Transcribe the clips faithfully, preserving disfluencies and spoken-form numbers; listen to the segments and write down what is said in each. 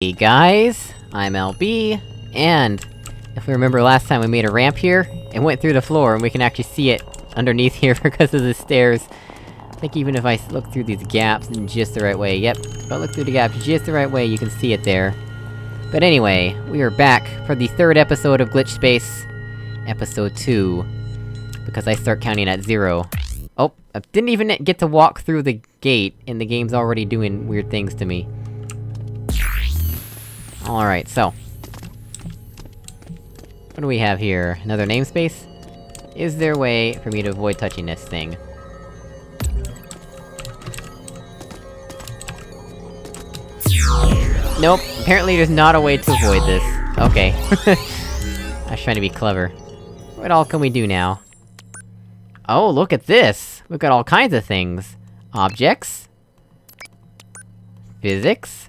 Hey guys, I'm L B, and if we remember last time we made a ramp here, it went through the floor, and we can actually see it underneath here because of the stairs. I think even if I look through these gaps in just the right way, yep, if I look through the gaps just the right way, you can see it there. But anyway, we are back for the third episode of Glitch Space, Episode two, because I start counting at zero. Oh, I didn't even get to walk through the gate, and the game's already doing weird things to me. Alright, so... what do we have here? Another namespace? Is there a way for me to avoid touching this thing? Nope, apparently there's not a way to avoid this. Okay. I was trying to be clever. What all can we do now? Oh, look at this! We've got all kinds of things! Objects... physics...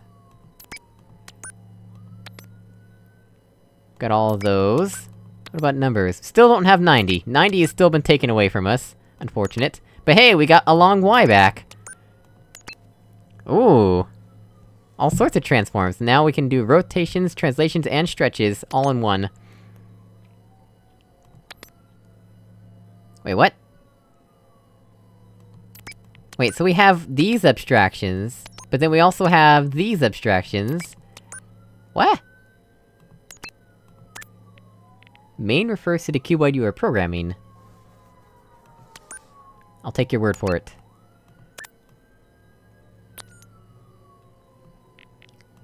got all of those. What about numbers? Still don't have ninety. ninety has still been taken away from us. Unfortunate. But hey, we got a long Y back! Ooh! All sorts of transforms. Now we can do rotations, translations, and stretches, all in one. Wait, what? Wait, so we have these abstractions, but then we also have these abstractions. What? Main refers to the keyword you are programming. I'll take your word for it.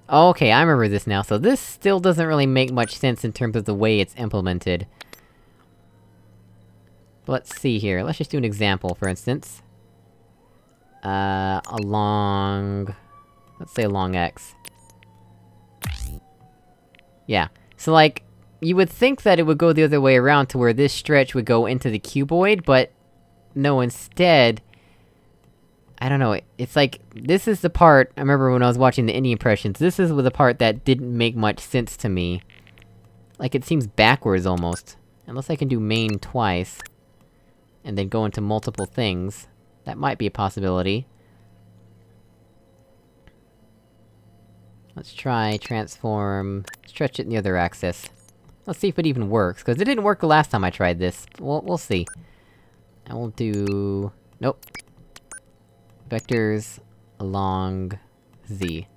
Okay, I remember this now, so this still doesn't really make much sense in terms of the way it's implemented. But let's see here, let's just do an example, for instance. Uh, along... let's say along X. Yeah, so like... you would think that it would go the other way around to where this stretch would go into the cuboid, but... no, instead... I don't know, it, it's like, this is the part- I remember when I was watching the Indie Impressions, this is the part that didn't make much sense to me. Like, it seems backwards, almost. Unless I can do main twice, and then go into multiple things. That might be a possibility. Let's try transform... stretch it in the other axis. Let's see if it even works, because it didn't work the last time I tried this. We'll- we'll see. I will do... nope. Vectors... along... Z.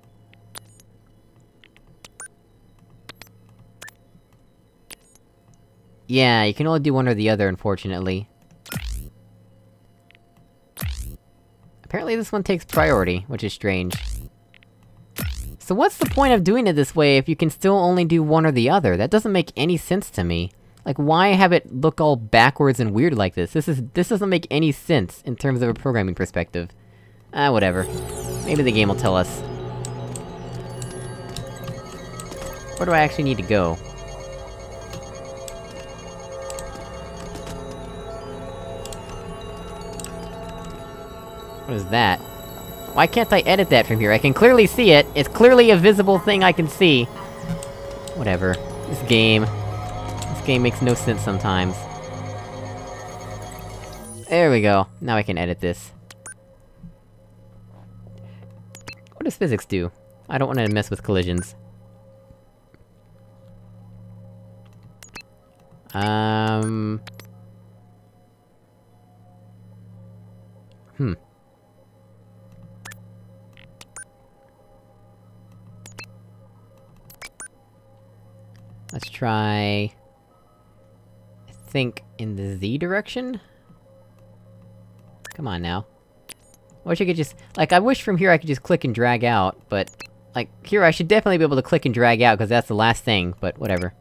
Yeah, you can only do one or the other, unfortunately. Apparently this one takes priority, which is strange. So what's the point of doing it this way if you can still only do one or the other? That doesn't make any sense to me. Like, why have it look all backwards and weird like this? This is- this doesn't make any sense in terms of a programming perspective. Ah, whatever. Maybe the game will tell us. Where do I actually need to go? What is that? Why can't I edit that from here? I can clearly see it! It's clearly a visible thing I can see! Whatever. This game... this game makes no sense sometimes. There we go. Now I can edit this. What does physics do? I don't want to mess with collisions. Um... Hmm. Let's try... I think in the Z direction? Come on now. I wish I could just- like, I wish from here I could just click and drag out, but... like, here I should definitely be able to click and drag out, because that's the last thing, but whatever.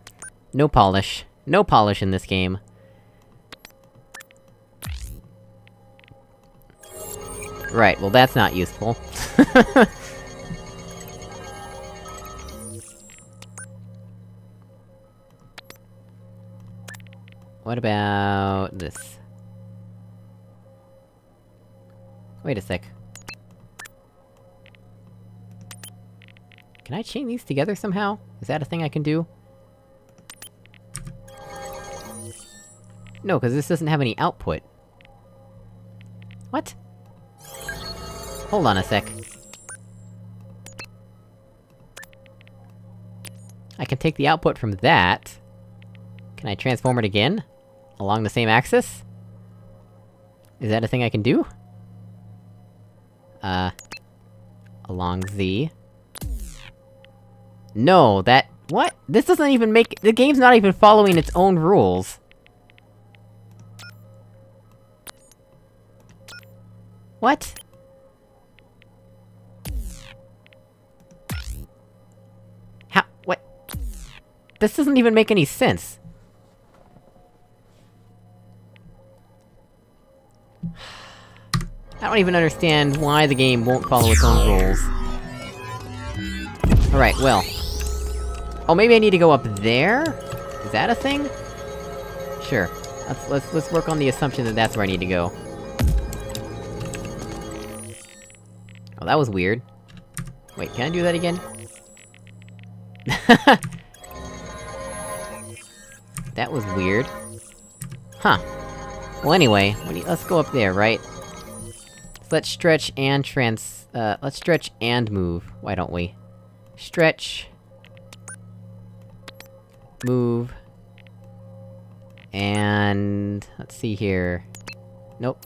No polish. No polish in this game. Right, well that's not useful. What about... this? Wait a sec. Can I chain these together somehow? Is that a thing I can do? No, because this doesn't have any output. What? Hold on a sec. I can take the output from that... Can I transform it again? Along the same axis? Is that a thing I can do? Uh... Along the... No, that- what? This doesn't even make- the game's not even following its own rules! What? How- what? This doesn't even make any sense! I don't even understand why the game won't follow its own rules. Alright, well... Oh, maybe I need to go up there? Is that a thing? Sure. Let's- let's- let's work on the assumption that that's where I need to go. Oh, that was weird. Wait, can I do that again? That was weird. Huh. Well anyway, we need- let's go up there, right? Let's stretch and trans- uh, let's stretch and move, why don't we? Stretch... Move... And... let's see here... Nope.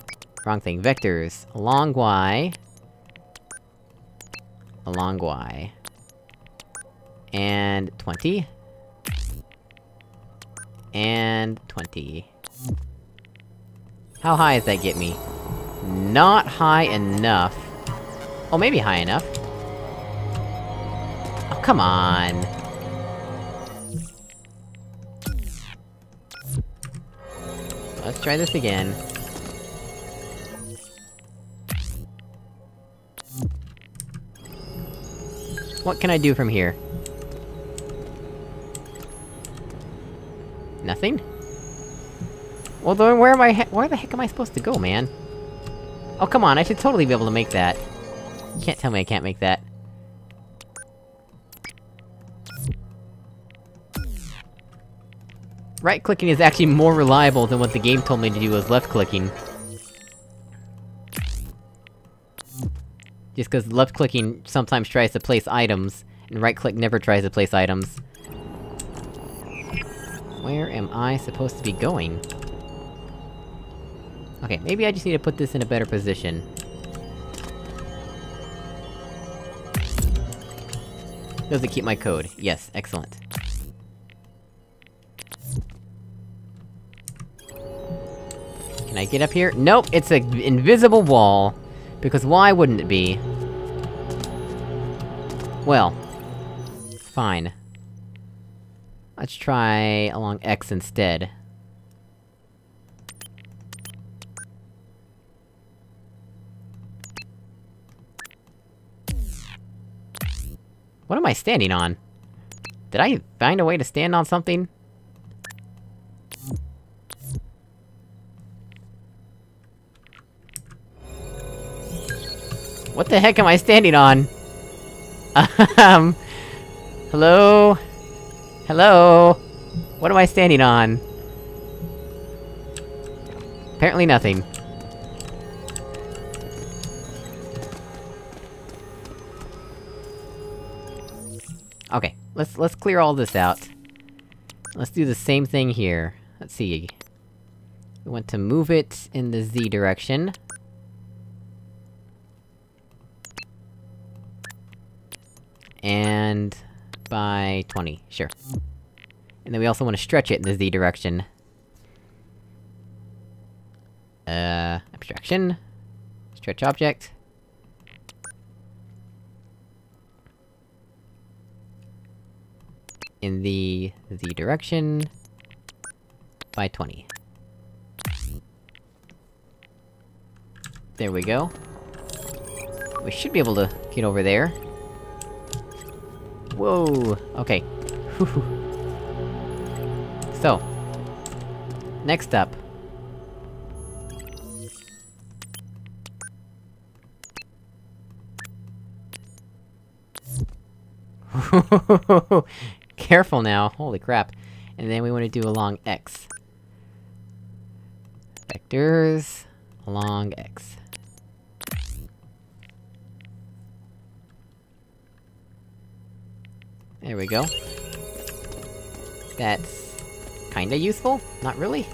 Wrong thing. Vectors. Along Y... Along Y... And... twenty... And... twenty... How high does that get me? Not high enough. Oh, maybe high enough. Oh, come on! Let's try this again. What can I do from here? Nothing? Well then where am I he- where the heck am I supposed to go, man? Oh, come on, I should totally be able to make that. You can't tell me I can't make that. Right-clicking is actually more reliable than what the game told me to do was left-clicking. Just cause left-clicking sometimes tries to place items, and right-click never tries to place items. Where am I supposed to be going? Okay, maybe I just need to put this in a better position. Does it keep my code? Yes, excellent. Can I get up here? Nope, it's an invisible wall! Because why wouldn't it be? Well... Fine. Let's try along X instead. What am I standing on? Did I find a way to stand on something? What the heck am I standing on? Um... Hello? Hello? What am I standing on? Apparently nothing. Okay, let's- let's clear all this out. Let's do the same thing here. Let's see... We want to move it in the Z direction. And... by twenty, sure. And then we also want to stretch it in the Z direction. Uh... Abstraction... Stretch object... in the... the direction... by twenty. There we go. We should be able to get over there. Whoa! Okay. Whew. So... Next up... Careful now, holy crap. And then we want to do along X. Vectors... along X. There we go. that's kinda useful? Not really?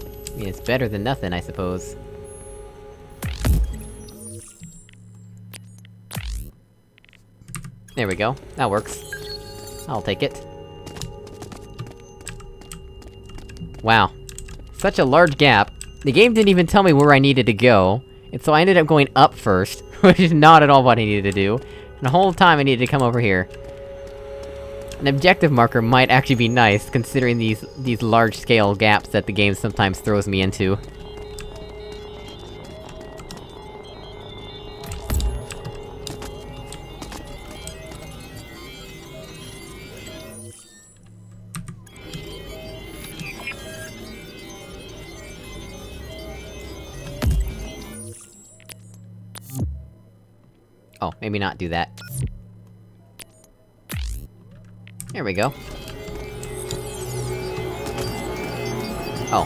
I mean, it's better than nothing, I suppose. There we go, that works. I'll take it. Wow. Such a large gap. The game didn't even tell me where I needed to go, and so I ended up going up first, which is not at all what I needed to do. And the whole time I needed to come over here. An objective marker might actually be nice, considering these- these large-scale gaps that the game sometimes throws me into. Oh, maybe not do that. There we go. Oh.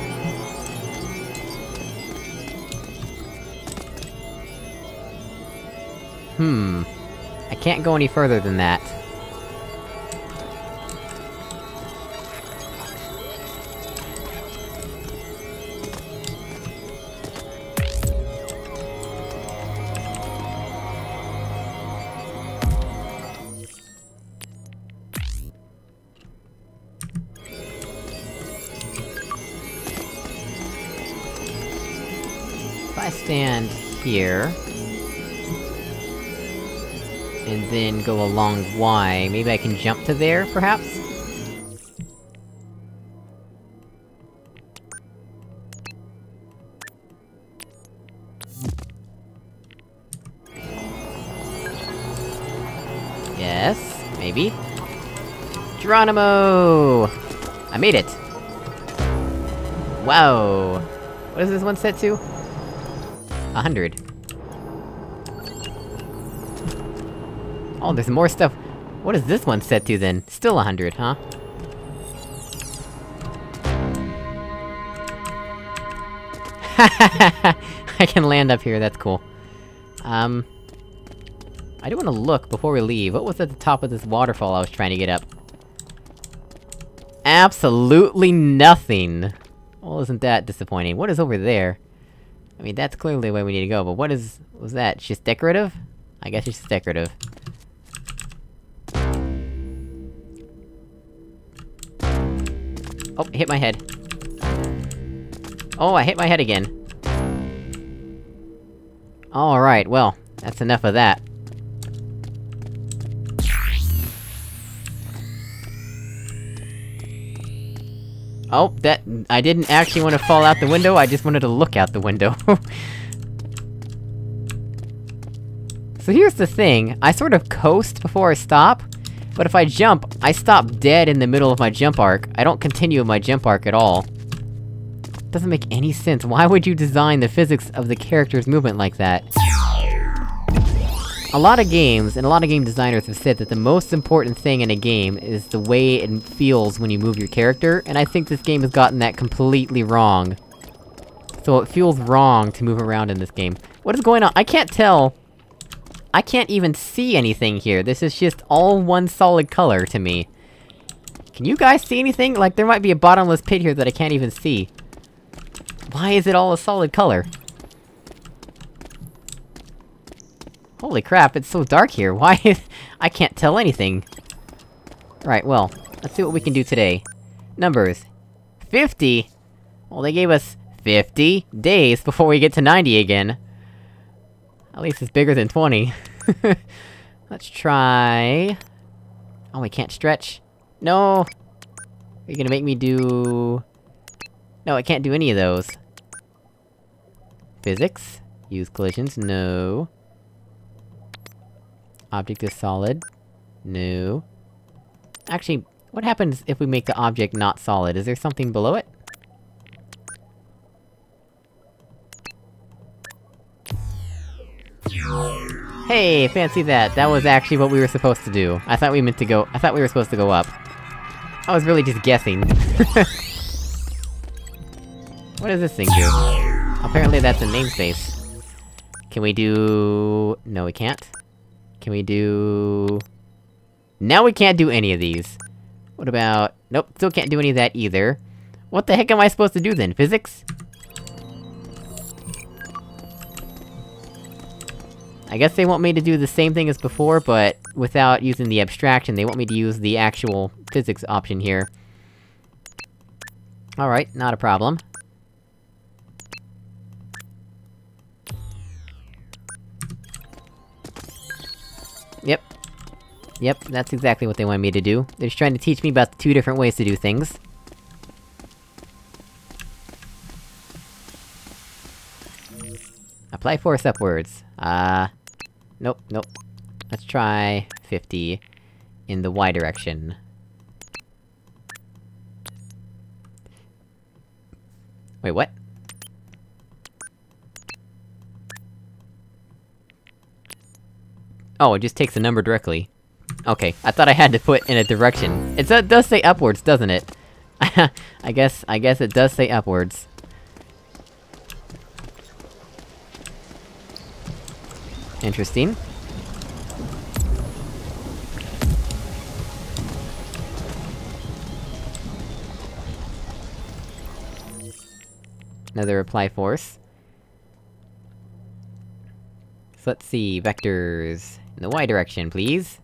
Hmm. I can't go any further than that. I stand here... and then go along Y, maybe I can jump to there, perhaps? Yes, maybe? Geronimo! I made it! Wow! What is this one set to? A hundred. Oh, there's more stuff! What is this one set to, then? Still a hundred, huh? I can land up here, that's cool. Um... I do wanna look before we leave, what was at the top of this waterfall I was trying to get up? Absolutely nothing! Well, isn't that disappointing. What is over there? I mean, that's clearly the way we need to go, but what is- was that? Just decorative? I guess it's just decorative. Oh, I hit my head. Oh, I hit my head again! Alright, well, that's enough of that. Oh, that- I didn't actually want to fall out the window, I just wanted to look out the window. So here's the thing, I sort of coast before I stop, but if I jump, I stop dead in the middle of my jump arc. I don't continue my jump arc at all. Doesn't make any sense, why would you design the physics of the character's movement like that? A lot of games, and a lot of game designers have said that the most important thing in a game is the way it feels when you move your character, and I think this game has gotten that completely wrong. So it feels wrong to move around in this game. What is going on? I can't tell! I can't even see anything here, this is just all one solid color to me. Can you guys see anything? Like, there might be a bottomless pit here that I can't even see. Why is it all a solid color? Holy crap, it's so dark here, why is- I can't tell anything! Right, well, let's see what we can do today. Numbers. fifty?! Well, they gave us fifty days before we get to ninety again. At least it's bigger than twenty. Let's try... Oh, we can't stretch. No! You're gonna make me do... No, I can't do any of those. Physics. Use collisions, no. Object is solid. No. Actually, what happens if we make the object not solid? Is there something below it? Hey, fancy that! That was actually what we were supposed to do. I thought we meant to go- I thought we were supposed to go up. I was really just guessing. What does this thing do? Apparently that's a namespace. Can we do... no we can't. Can we do... Now we can't do any of these. What about... nope, still can't do any of that either. What the heck am I supposed to do then, physics? I guess they want me to do the same thing as before, but without using the abstraction. They want me to use the actual physics option here. Alright, not a problem. Yep. Yep, that's exactly what they want me to do. They're just trying to teach me about the two different ways to do things. Apply force upwards. Uh... Nope, nope. Let's try... fifty... in the Y direction. Wait, what? Oh, it just takes the number directly. Okay, I thought I had to put in a direction. It does say upwards, doesn't it? I guess- I guess it does say upwards. Interesting. Another apply force. So let's see, vectors... in the Y direction, please.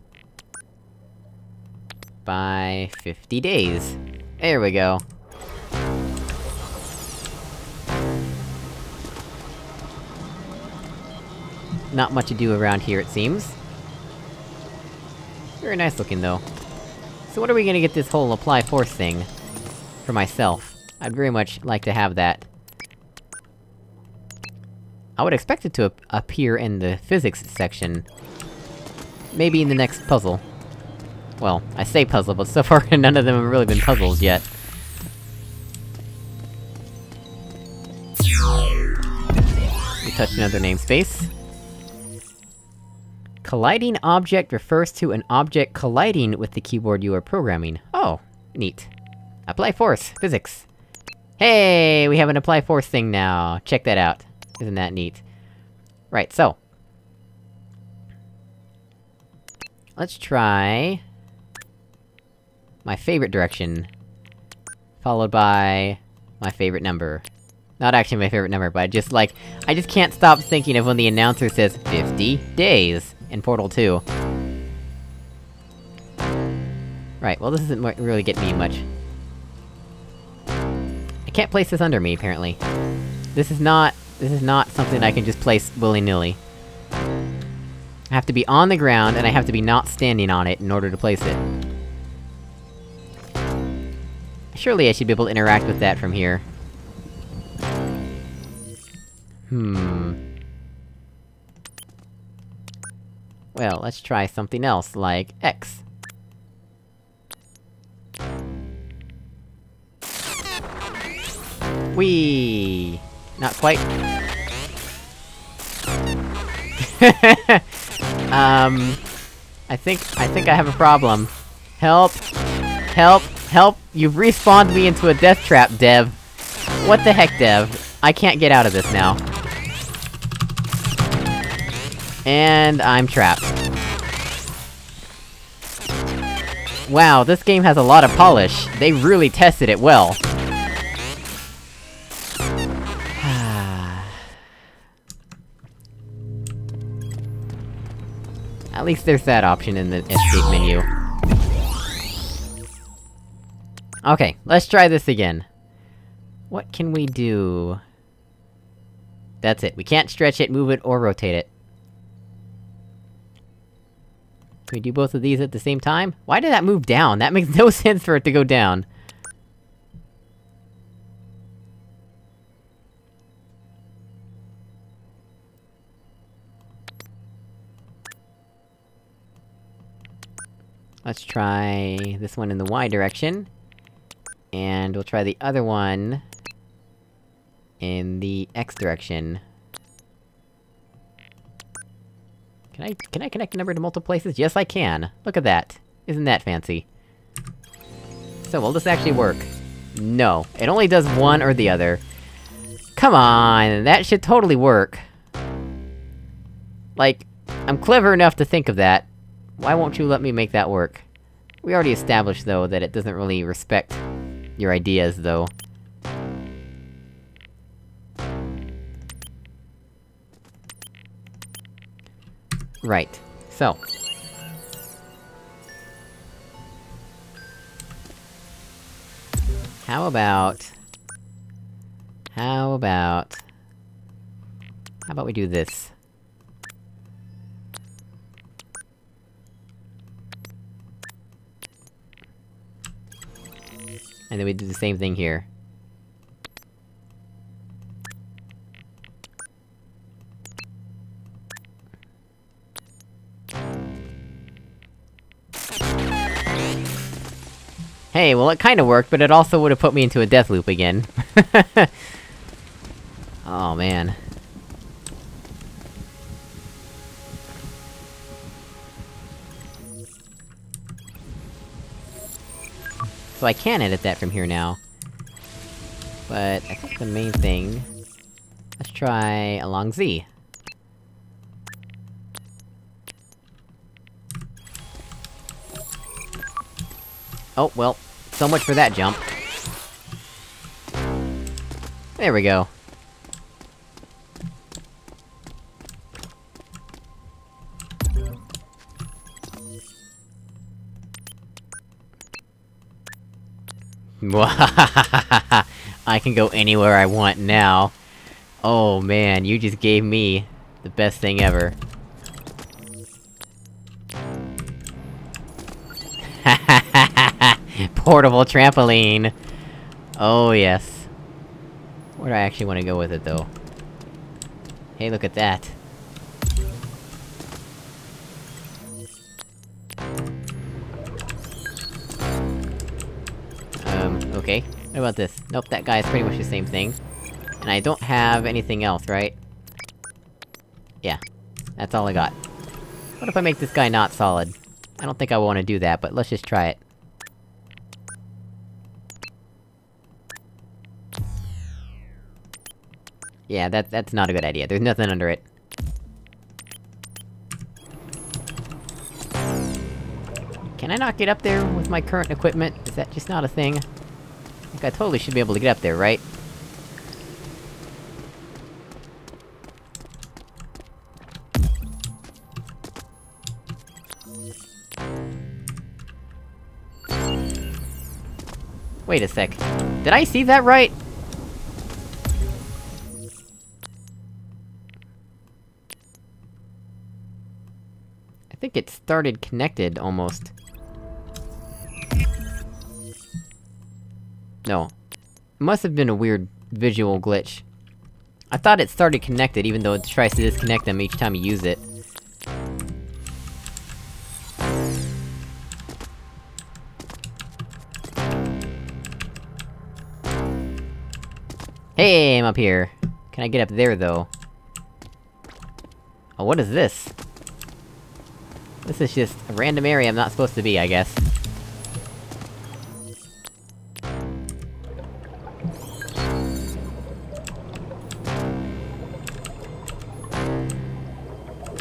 By... fifty days. There we go. Not much to do around here, it seems. Very nice looking, though. So what are we gonna get this whole apply force thing? For myself. I'd very much like to have that. I would expect it to ap appear in the physics section. Maybe in the next puzzle. Well, I say puzzle, but so far none of them have really been puzzles yet. We touched another namespace. Colliding object refers to an object colliding with the keyboard you are programming. Oh, neat. Apply force, physics. Hey, we have an apply force thing now. Check that out. Isn't that neat? Right, so. Let's try... my favorite direction. Followed by... my favorite number. Not actually my favorite number, but I just like- I just can't stop thinking of when the announcer says fifty days in Portal two. Right, well this isn't really getting me much. I can't place this under me, apparently. This is not- this is not something I can just place willy-nilly. I have to be on the ground, and I have to be not standing on it in order to place it. Surely I should be able to interact with that from here. Hmm... Well, let's try something else, like X. Whee! Not quite. um... I think- I think I have a problem. Help! Help! Help! You've respawned me into a death trap, Dev! What the heck, Dev? I can't get out of this now. And I'm trapped. Wow, this game has a lot of polish. They really tested it well. At least there's that option in the escape menu. Okay, let's try this again. What can we do? That's it, we can't stretch it, move it, or rotate it. Can we do both of these at the same time? Why did that move down? That makes no sense for it to go down. Let's try... this one in the Y direction. And we'll try the other one... in the X direction. Can I- can I connect a number to multiple places? Yes, I can! Look at that! Isn't that fancy? So, will this actually work? No. It only does one or the other. Come on! That should totally work! Like, I'm clever enough to think of that. Why won't you let me make that work? We already established, though, that it doesn't really respect your ideas, though. Right. So. How about... How about... How about we do this? And then we do the same thing here. Hey, well it kinda worked, but it also would've put me into a death loop again. Oh man. So I can edit that from here now. But I think the main thing... Let's try... along Z. Oh, well, so much for that jump. There we go. I can go anywhere I want now. Oh man, you just gave me the best thing ever. Portable trampoline! Oh yes. Where do I actually want to go with it, though? Hey, look at that. Um, okay. What about this? Nope, that guy is pretty much the same thing. And I don't have anything else, right? Yeah. That's all I got. What if I make this guy not solid? I don't think I want to do that, but let's just try it. Yeah, that- that's not a good idea. There's nothing under it. Can I not get up there with my current equipment? Is that just not a thing? I think I totally should be able to get up there, right? Wait a sec. Did I see that right? I think it started connected, almost. No. It must have been a weird visual glitch. I thought it started connected, even though it tries to disconnect them each time you use it. Hey, I'm up here! Can I get up there, though? Oh, what is this? This is just a random area I'm not supposed to be, I guess.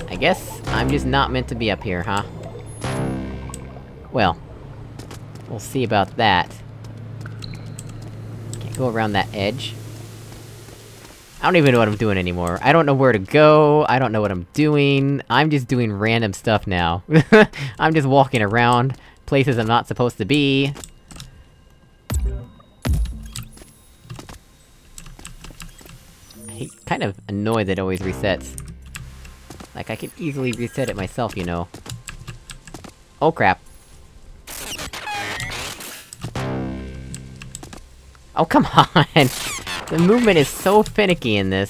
I guess I'm just not meant to be up here, huh? Well... We'll see about that. Can't go around that edge. I don't even know what I'm doing anymore. I don't know where to go, I don't know what I'm doing... I'm just doing random stuff now. I'm just walking around, places I'm not supposed to be. I'm kind of annoyed that it always resets. Like, I could easily reset it myself, you know. Oh crap. Oh come on! The movement is so finicky in this.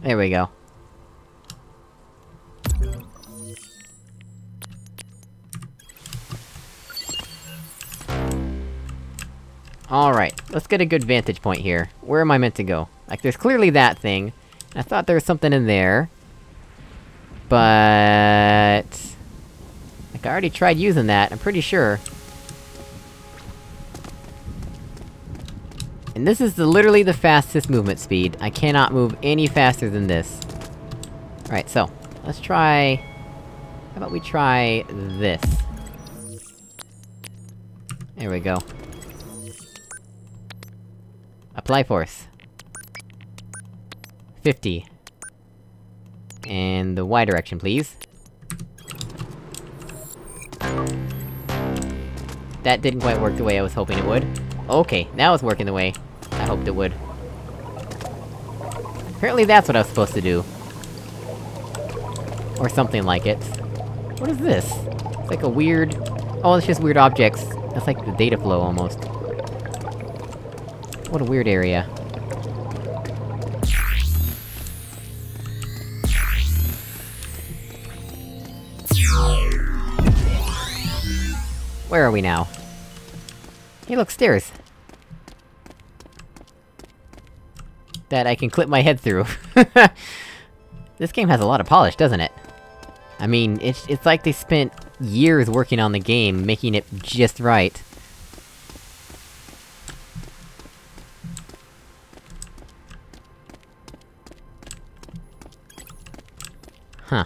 There we go. Alright, let's get a good vantage point here. Where am I meant to go? Like, there's clearly that thing. I thought there was something in there. But... Like, I already tried using that, I'm pretty sure. And this is the, literally the fastest movement speed. I cannot move any faster than this. Alright, so, let's try... How about we try this? There we go. Apply force. fifty. And the Y direction, please. That didn't quite work the way I was hoping it would. Okay, that was working the way I hoped it would. Apparently that's what I was supposed to do. Or something like it. What is this? It's like a weird... Oh, it's just weird objects. That's like the data flow, almost. What a weird area. Where are we now? Hey look, stairs! That I can clip my head through. This game has a lot of polish, doesn't it? I mean, it's- it's like they spent years working on the game, making it just right. Huh.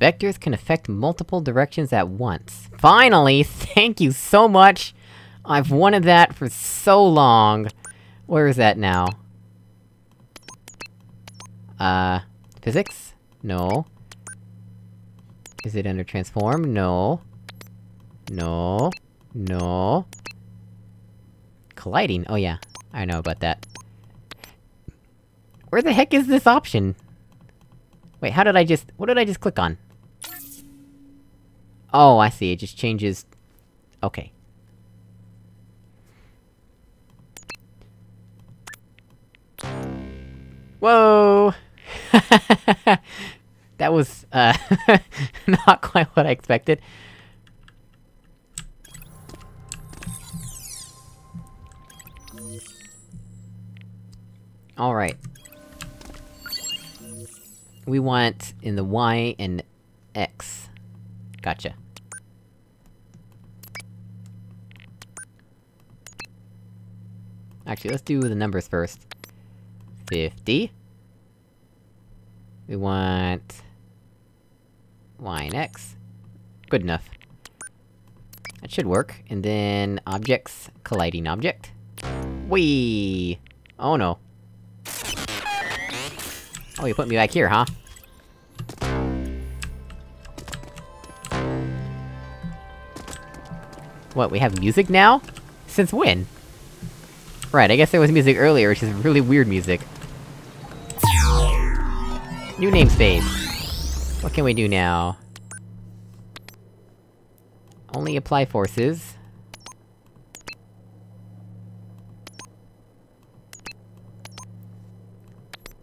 Vectors can affect multiple directions at once. Finally! Thank you so much! I've wanted that for so long! Where is that now? Uh... Physics? No. Is it under transform? No. No. No. Colliding? Oh yeah. I know about that. Where the heck is this option? Wait, how did I just- what did I just click on? Oh, I see, it just changes... Okay. Whoa! That was, uh, not quite what I expected. Alright. We want in the Y and X. Gotcha. Actually, let's do the numbers first. fifty. We want... Y and X. Good enough. That should work. And then... objects. Colliding object. Whee! Oh no. Oh, you put me back here, huh? What, we have music now? Since when? Right, I guess there was music earlier, which is really weird music. New namespace! What can we do now? Only apply forces.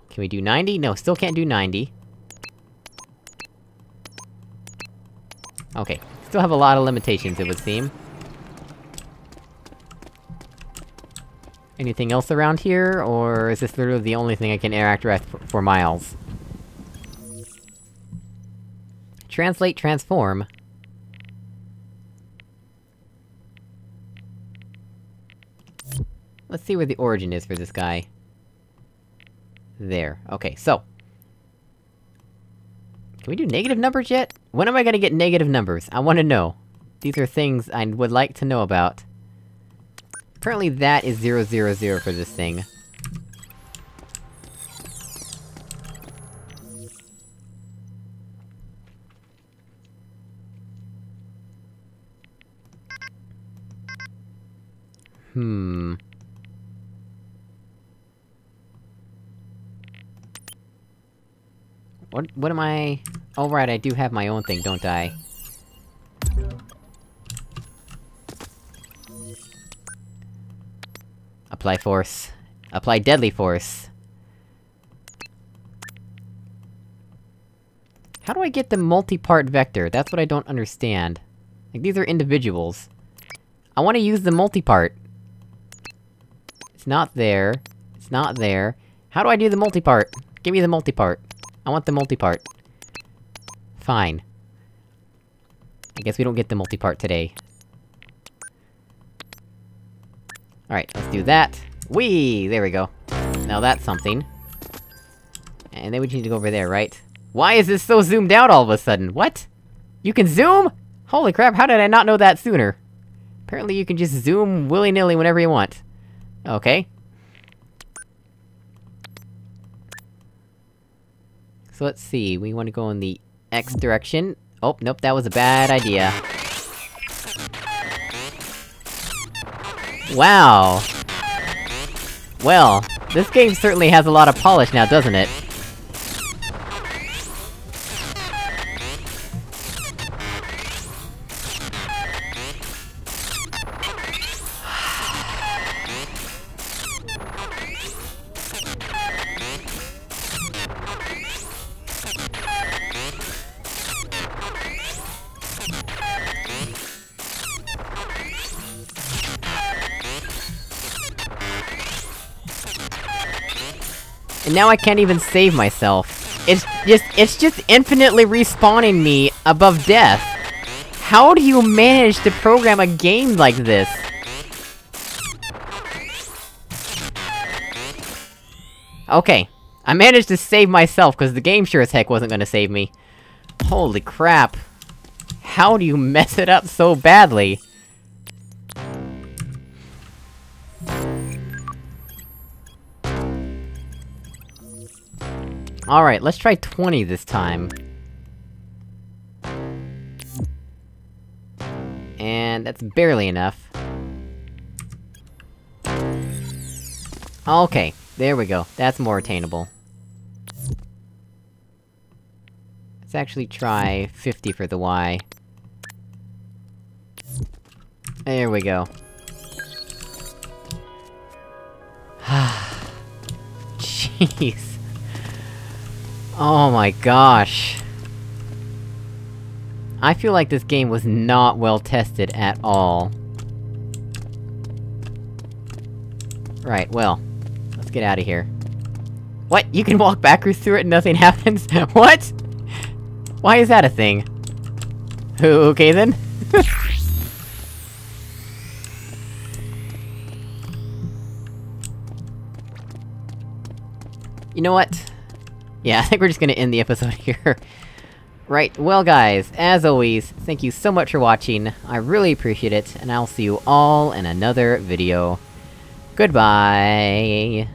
Can we do ninety? No, still can't do ninety. Okay. Still have a lot of limitations, it would seem. Anything else around here, or is this literally the only thing I can interact with for, for miles? Translate, transform. Let's see where the origin is for this guy. There. Okay, so... Can we do negative numbers yet? When am I gonna get negative numbers? I wanna know. These are things I would like to know about. Apparently that is zero zero zero for this thing. Hmm... What- what am I- Oh right, I do have my own thing, don't I? Apply force. Apply deadly force. How do I get the multi-part vector? That's what I don't understand. Like, these are individuals. I wanna use the multi-part! It's not there. It's not there. How do I do the multi-part? Give me the multi-part. I want the multi-part. Fine. I guess we don't get the multi-part today. Alright, let's do that. Whee! There we go. Now that's something. And then we need to go over there, right? Why is this so zoomed out all of a sudden? What? You can zoom?! Holy crap, how did I not know that sooner? Apparently you can just zoom willy-nilly whenever you want. Okay. So let's see, we want to go in the X direction. Oh, nope, that was a bad idea. Wow! Well, this game certainly has a lot of polish now, doesn't it? And now I can't even save myself. It's just- it's just infinitely respawning me above death. How do you manage to program a game like this? Okay. I managed to save myself, cause the game sure as heck wasn't gonna save me. Holy crap. How do you mess it up so badly? Alright, let's try twenty this time. And that's barely enough. Okay, there we go. That's more attainable. Let's actually try fifty for the Y. There we go. Jeez. Oh my gosh. I feel like this game was not well tested at all. Right, well. Let's get out of here. What? You can walk backwards through it and nothing happens? What?! Why is that a thing? Okay then? You know what? Yeah, I think we're just gonna end the episode here. Right, well guys, as always, thank you so much for watching, I really appreciate it, and I'll see you all in another video. Goodbye!